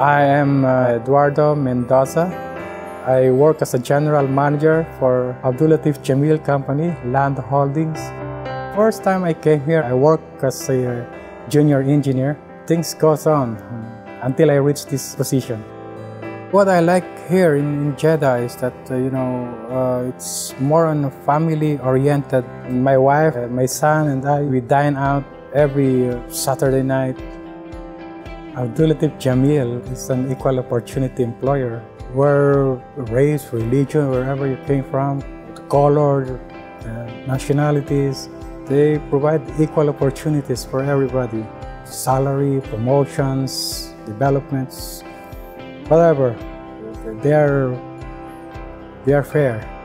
I am Eduardo Mendoza. I work as a general manager for Abdul Latif Jameel Company, Land Holdings. First time I came here, I worked as a junior engineer. Things goes on until I reach this position. What I like here in Jeddah is that, it's more on a family-oriented. My wife, my son, and I, we dine out every Saturday night. Abdul Latif Jameel is an equal opportunity employer. Where race, religion, wherever you came from, color, nationalities, they provide equal opportunities for everybody. Salary, promotions, developments, whatever, they are fair.